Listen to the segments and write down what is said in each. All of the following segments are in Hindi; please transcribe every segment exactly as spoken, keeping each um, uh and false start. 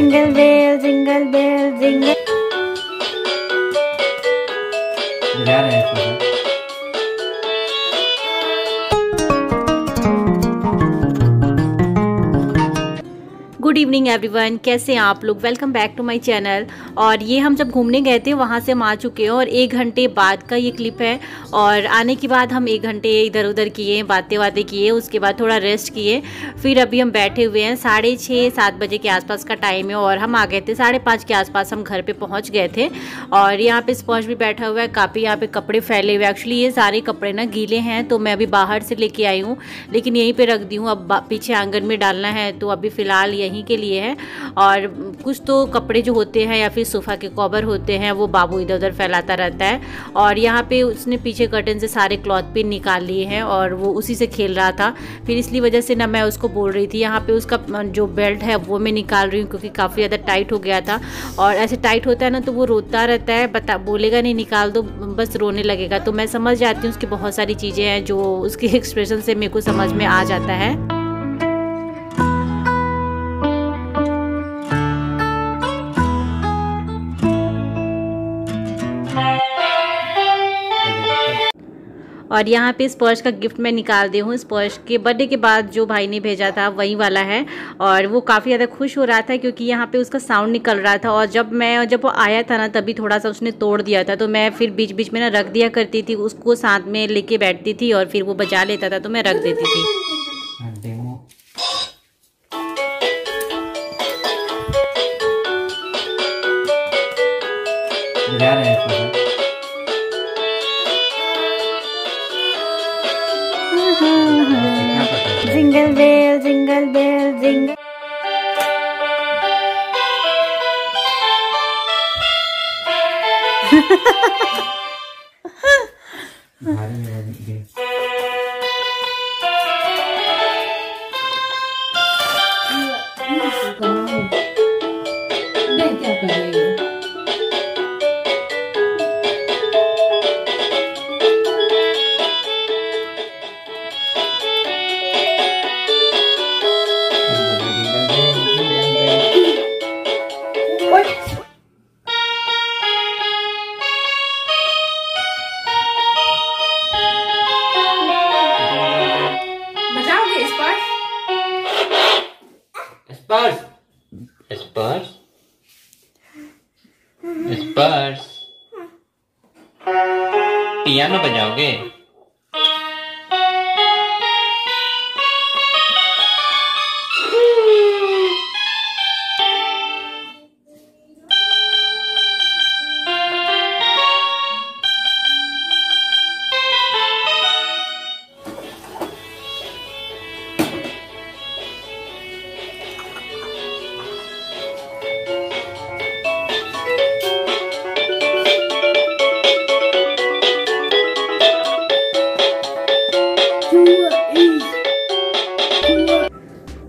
Jingle bell, jingle bell, jingle. जा रहे हैं गुड इवनिंग एवरीवन, कैसे हैं आप लोग। Welcome back to my channel. और ये हम जब घूमने गए थे वहाँ से हम आ चुके हैं और एक घंटे बाद का ये क्लिप है। और आने के बाद हम एक घंटे इधर उधर किए, बातें बातें किए, उसके बाद थोड़ा रेस्ट किए, फिर अभी हम बैठे हुए हैं। साढ़े छः सात बजे के आसपास का टाइम है और हम आ गए थे साढ़े पाँच के आसपास। हम घर पर पहुँच गए थे और यहाँ पर स्पर्श भी बैठा हुआ है, काफ़ी यहाँ पर कपड़े फैले हुए। एक्चुअली ये सारे कपड़े ना गीले हैं तो मैं अभी बाहर से लेके आई हूँ, लेकिन यहीं पर रख दी हूँ। अब पीछे आंगन में डालना है तो अभी फ़िलहाल यहीं के लिए है। और कुछ तो कपड़े जो होते हैं या फिर सोफ़ा के कवर होते हैं वो बाबू इधर उधर फैलाता रहता है। और यहाँ पे उसने पीछे कर्टन से सारे क्लॉथ पिन निकाल लिए हैं और वो उसी से खेल रहा था, फिर इसलिए वजह से ना मैं उसको बोल रही थी। यहाँ पे उसका जो बेल्ट है वो मैं निकाल रही हूँ क्योंकि काफ़ी ज़्यादा टाइट हो गया था। और ऐसे टाइट होता है ना तो वो रोता रहता है, बता बोलेगा नहीं निकाल दो, बस रोने लगेगा। तो मैं समझ जाती हूँ उसकी बहुत सारी चीज़ें हैं जो उसके एक्सप्रेशन से मेरे को समझ में आ जाता है। और यहाँ पे स्पर्श का गिफ्ट मैं निकाल दी हूँ। स्पर्श के बर्थडे के बाद जो भाई ने भेजा था वही वाला है और वो काफ़ी ज़्यादा खुश हो रहा था क्योंकि यहाँ पे उसका साउंड निकल रहा था। और जब मैं जब वो आया था ना तभी थोड़ा सा उसने तोड़ दिया था, तो मैं फिर बीच बीच में ना रख दिया करती थी, उसको साथ में लेके बैठती थी और फिर वो बजा लेता था तो मैं रख देती थी। Jingle bell, jingle bell, jingle. Spurs, Spurs, piano बजाओगे?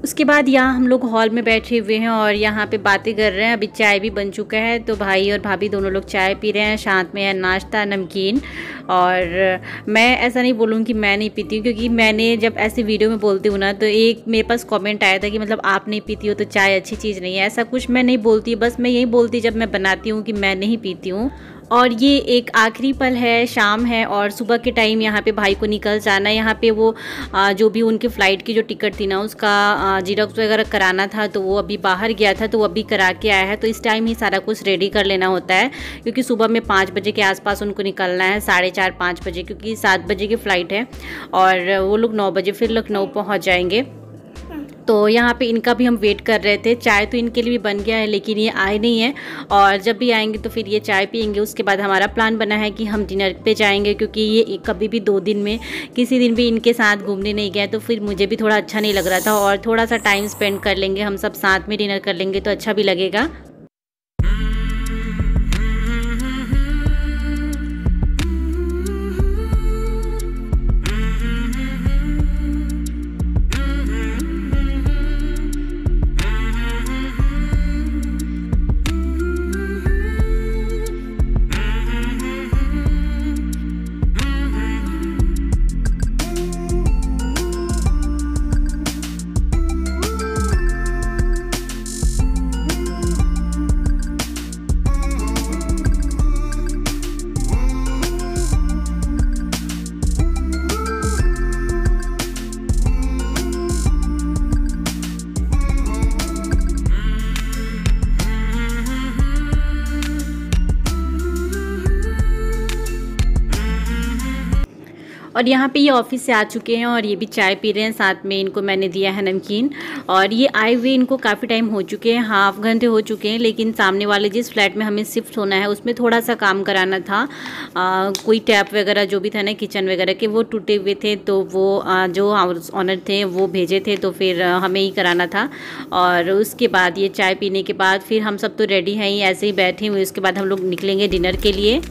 उसके बाद यहाँ हम लोग हॉल में बैठे हुए हैं और यहाँ पे बातें कर रहे हैं। अभी चाय भी बन चुका है तो भाई और भाभी दोनों लोग चाय पी रहे हैं, साथ में है नाश्ता नमकीन। और मैं ऐसा नहीं बोलूँ कि मैं नहीं पीती हूँ, क्योंकि मैंने जब ऐसे वीडियो में बोलती हूँ ना तो एक मेरे पास कमेंट आया था कि मतलब आप नहीं पीती हो तो चाय अच्छी चीज़ नहीं है। ऐसा कुछ मैं नहीं बोलती, बस मैं यही बोलती जब मैं बनाती हूँ कि मैं नहीं पीती हूँ। और ये एक आखिरी पल है, शाम है और सुबह के टाइम यहाँ पे भाई को निकल जाना है। यहाँ पे वो जो भी उनके फ़्लाइट की जो टिकट थी ना उसका जीरोक्स वगैरह कराना था तो वो अभी बाहर गया था, तो वो अभी करा के आया है। तो इस टाइम ही सारा कुछ रेडी कर लेना होता है क्योंकि सुबह में पाँच बजे के आसपास उनको निकलना है, साढ़े चार पाँच बजे, क्योंकि सात बजे की फ़्लाइट है और वो लोग नौ बजे फिर लखनऊ पहुँच जाएंगे। तो यहाँ पे इनका भी हम वेट कर रहे थे। चाय तो इनके लिए भी बन गया है लेकिन ये आए नहीं है और जब भी आएंगे तो फिर ये चाय पियेंगे। उसके बाद हमारा प्लान बना है कि हम डिनर पे जाएंगे, क्योंकि ये कभी भी दो दिन में किसी दिन भी इनके साथ घूमने नहीं गए तो फिर मुझे भी थोड़ा अच्छा नहीं लग रहा था। और थोड़ा सा टाइम स्पेंड कर लेंगे, हम सब साथ में डिनर कर लेंगे तो अच्छा भी लगेगा। और यहाँ पे ये ऑफिस से आ चुके हैं और ये भी चाय पी रहे हैं, साथ में इनको मैंने दिया है नमकीन। और ये आए हुए इनको काफ़ी टाइम हो चुके हैं, हाफ घंटे हो चुके हैं, लेकिन सामने वाले जिस फ्लैट में हमें शिफ्ट होना है उसमें थोड़ा सा काम कराना था। आ, कोई टैप वगैरह जो भी था ना किचन वगैरह के, वो टूटे हुए थे, तो वो आ, जो हाउस ऑनर थे वो भेजे थे, तो फिर हमें ही कराना था। और उसके बाद ये चाय पीने के बाद फिर हम सब तो रेडी हैं ही, ऐसे ही बैठे हुए। उसके बाद हम लोग निकलेंगे डिनर के लिए,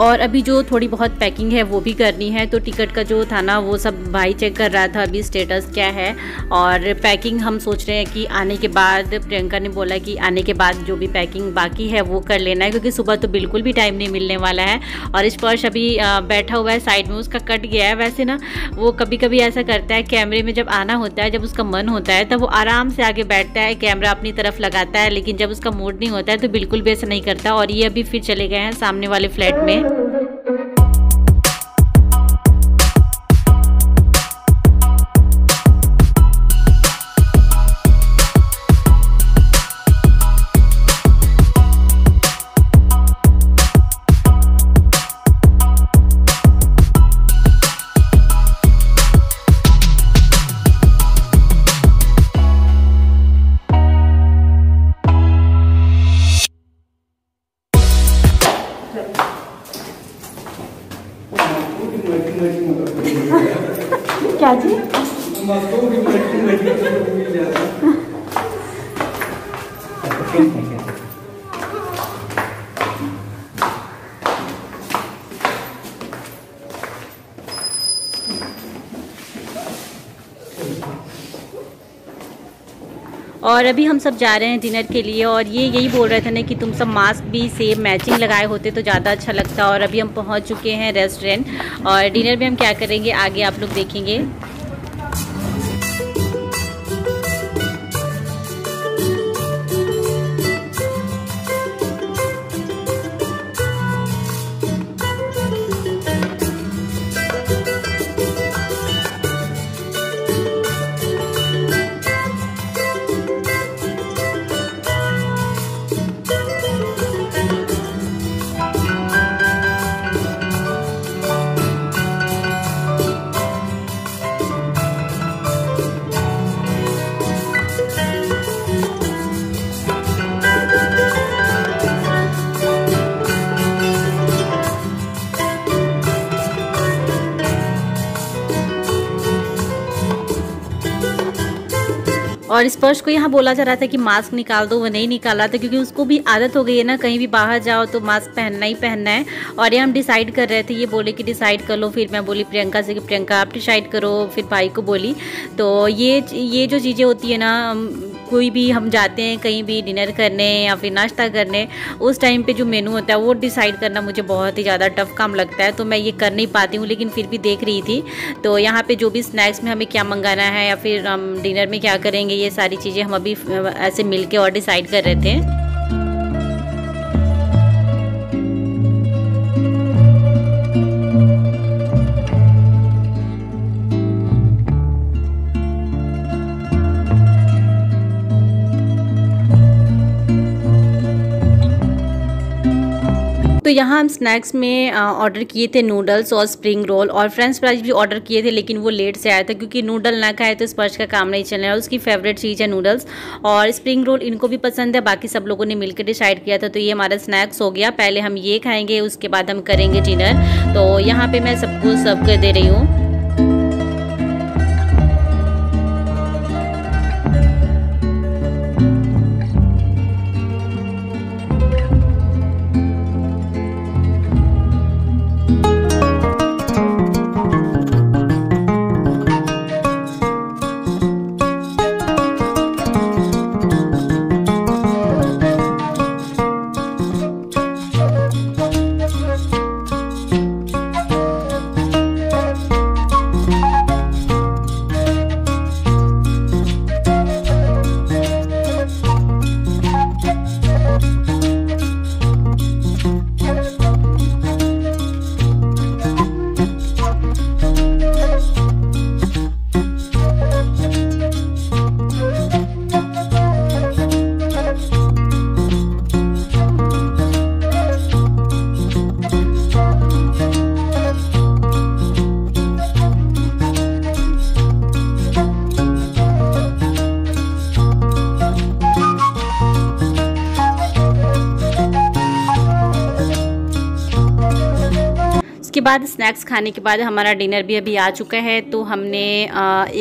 और अभी जो थोड़ी बहुत पैकिंग है वो भी करनी है। तो टिकट का जो था ना वो सब भाई चेक कर रहा था अभी स्टेटस क्या है। और पैकिंग हम सोच रहे हैं कि आने के बाद, प्रियंका ने बोला कि आने के बाद जो भी पैकिंग बाकी है वो कर लेना है, क्योंकि सुबह तो बिल्कुल भी टाइम नहीं मिलने वाला है। और स्पर्श अभी बैठा हुआ है साइड में, उसका कट गया है। वैसे ना वो कभी कभी ऐसा करता है, कैमरे में जब आना होता है, जब उसका मन होता है तब वो आराम से आगे बैठता है, कैमरा अपनी तरफ लगाता है, लेकिन जब उसका मूड नहीं होता है तो बिल्कुल भी ऐसा नहीं करता। और ये अभी फिर चले गए हैं सामने वाले फ्लैट में। क्या जी और अभी हम सब जा रहे हैं डिनर के लिए। और ये यही बोल रहे थे ना कि तुम सब मास्क भी सेम मैचिंग लगाए होते तो ज़्यादा अच्छा लगता। और अभी हम पहुंच चुके हैं रेस्टोरेंट, और डिनर में हम क्या करेंगे आगे आप लोग देखेंगे। और स्पर्श को यहाँ बोला जा रहा था कि मास्क निकाल दो, वो नहीं निकाला था, क्योंकि उसको भी आदत हो गई है ना, कहीं भी बाहर जाओ तो मास्क पहनना ही पहनना है। और ये हम डिसाइड कर रहे थे, ये बोले कि डिसाइड कर लो, फिर मैं बोली प्रियंका से कि प्रियंका आप डिसाइड करो, फिर भाई को बोली। तो ये ये जो चीज़ें होती है ना, कोई भी हम जाते हैं कहीं भी डिनर करने या फिर नाश्ता करने, उस टाइम पे जो मेनू होता है वो डिसाइड करना मुझे बहुत ही ज़्यादा टफ काम लगता है, तो मैं ये कर नहीं पाती हूँ। लेकिन फिर भी देख रही थी, तो यहाँ पे जो भी स्नैक्स में हमें क्या मंगाना है या फिर हम डिनर में क्या करेंगे, ये सारी चीज़ें हम अभी ऐसे मिल के और डिसाइड कर रहे थे। तो यहाँ हम स्नैक्स में ऑर्डर किए थे नूडल्स और स्प्रिंग रोल, और फ्रेंच फ्राइज भी ऑर्डर किए थे, लेकिन वो लेट से आया था, क्योंकि नूडल ना खाए तो स्पर्श का काम नहीं चल रहा है, उसकी फेवरेट चीज़ है नूडल्स। और स्प्रिंग रोल इनको भी पसंद है, बाकी सब लोगों ने मिलकर डिसाइड किया था। तो ये हमारा स्नैक्स हो गया, पहले हम ये खाएंगे, उसके बाद हम करेंगे डिनर। तो यहाँ पर मैं सबको सर्व कर दे रही हूँ। उसके बाद स्नैक्स खाने के बाद हमारा डिनर भी अभी आ चुका है। तो हमने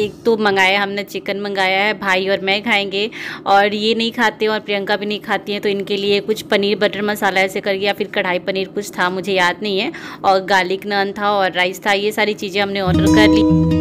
एक तो मंगाया, हमने चिकन मंगाया है, भाई और मैं खाएंगे और ये नहीं खाते और प्रियंका भी नहीं खाती हैं, तो इनके लिए कुछ पनीर बटर मसाला ऐसे करके या फिर कढ़ाई पनीर कुछ था, मुझे याद नहीं है, और गार्लिक नान था और राइस था। ये सारी चीज़ें हमने ऑर्डर कर ली।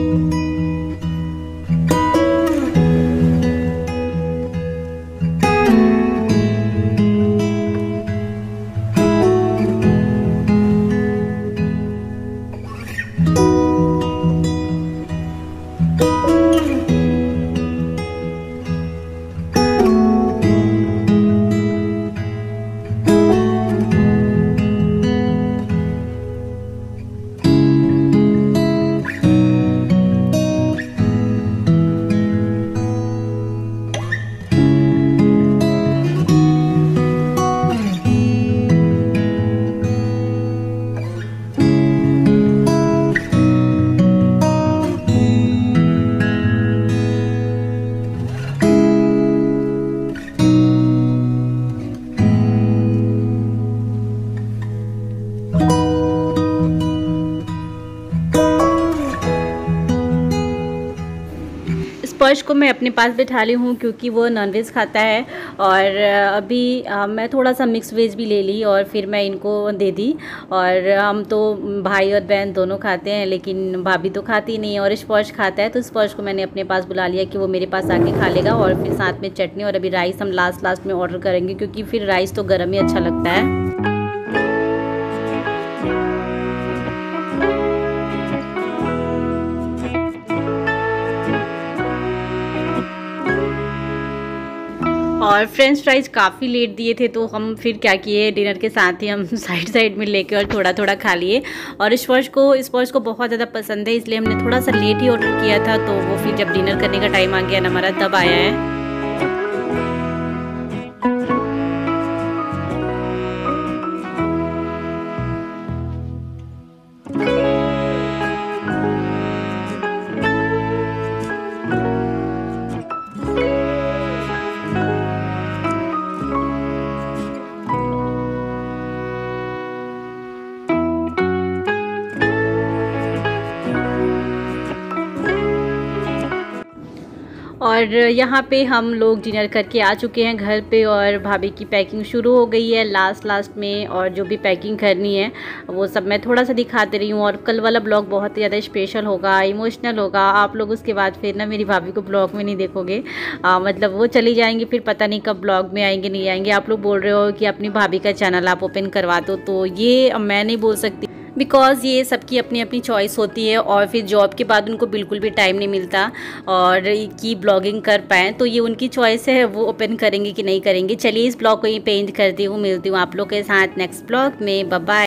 स्पर्श को मैं अपने पास बैठा ली हूँ क्योंकि वो नॉनवेज खाता है और अभी मैं थोड़ा सा मिक्स वेज भी ले ली और फिर मैं इनको दे दी। और हम तो भाई और बहन दोनों खाते हैं लेकिन भाभी तो खाती नहीं है और स्पर्श खाता है, तो स्पर्श को मैंने अपने पास बुला लिया कि वो मेरे पास आके खा लेगा। और फिर साथ में चटनी और अभी राइस हम लास्ट लास्ट में ऑर्डर करेंगे क्योंकि फिर राइस तो गर्म ही अच्छा लगता है। और फ्रेंच फ्राइज काफ़ी लेट दिए थे तो हम फिर क्या किए, डिनर के साथ ही हम साइड साइड में लेके और थोड़ा थोड़ा खा लिए। और स्पर्श को स्पर्श को बहुत ज़्यादा पसंद है इसलिए हमने थोड़ा सा लेट ही ऑर्डर किया था, तो वो फिर जब डिनर करने का टाइम आ गया ना हमारा तब आया है। और यहाँ पे हम लोग डिनर करके आ चुके हैं घर पे और भाभी की पैकिंग शुरू हो गई है लास्ट लास्ट में, और जो भी पैकिंग करनी है वो सब मैं थोड़ा सा दिखा दे रही हूँ। और कल वाला ब्लॉग बहुत ही ज़्यादा स्पेशल होगा, इमोशनल होगा, आप लोग उसके बाद फिर ना मेरी भाभी को ब्लॉग में नहीं देखोगे, आ, मतलब वो चली जाएंगी, फिर पता नहीं कब ब्लॉग में आएंगे नहीं आएंगे। आप लोग बोल रहे हो कि अपनी भाभी का चैनल आप ओपन करवा दो, तो ये मैं नहीं बोल सकती बिकॉज़ ये सबकी अपनी अपनी चॉइस होती है और फिर जॉब के बाद उनको बिल्कुल भी टाइम नहीं मिलता और कि ब्लॉगिंग कर पाएँ, तो ये उनकी चॉइस है वो ओपन करेंगे कि नहीं करेंगे। चलिए इस ब्लॉग को यहीं पे एंड करती हूँ, मिलती हूँ आप लोग के साथ नेक्स्ट ब्लॉग में। Bye bye.